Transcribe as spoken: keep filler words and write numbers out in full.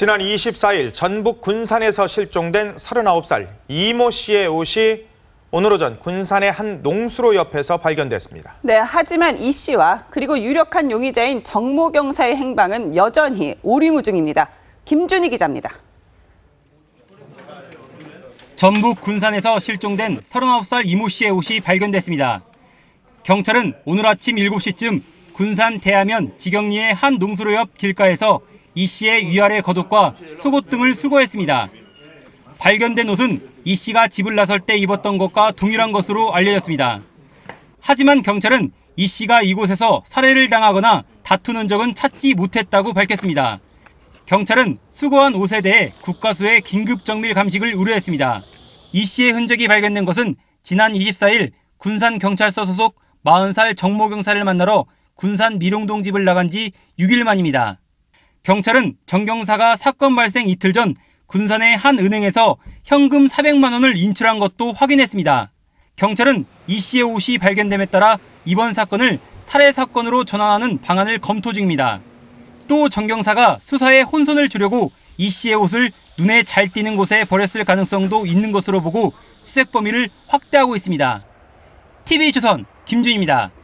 지난 이십사일 전북 군산에서 실종된 서른아홉 살 이모 씨의 옷이 오늘 오전 군산의 한 농수로 옆에서 발견됐습니다. 네, 하지만 이 씨와 그리고 유력한 용의자인 정모 경사의 행방은 여전히 오리무중입니다. 김준희 기자입니다. 전북 군산에서 실종된 서른아홉 살 이모 씨의 옷이 발견됐습니다. 경찰은 오늘 아침 일곱 시쯤 군산 대하면 직영리의 한 농수로 옆 길가에서 이 씨의 위아래 겉옷과 속옷 등을 수거했습니다. 발견된 옷은 이 씨가 집을 나설 때 입었던 것과 동일한 것으로 알려졌습니다. 하지만 경찰은 이 씨가 이곳에서 살해를 당하거나 다투는 적은 찾지 못했다고 밝혔습니다. 경찰은 수거한 옷에 대해 국과수의 긴급 정밀 감식을 의뢰했습니다. 이 씨의 흔적이 발견된 것은 지난 이십사일 군산경찰서 소속 마흔 살 정모 경사를 만나러 군산 미룡동 집을 나간 지 육 일 만입니다. 경찰은 정 경사가 사건 발생 이틀 전 군산의 한 은행에서 현금 사백만 원을 인출한 것도 확인했습니다. 경찰은 이 씨의 옷이 발견됨에 따라 이번 사건을 살해 사건으로 전환하는 방안을 검토 중입니다. 또 정 경사가 수사에 혼선을 주려고 이 씨의 옷을 눈에 잘 띄는 곳에 버렸을 가능성도 있는 것으로 보고 수색 범위를 확대하고 있습니다. 티비조선 김준희입니다.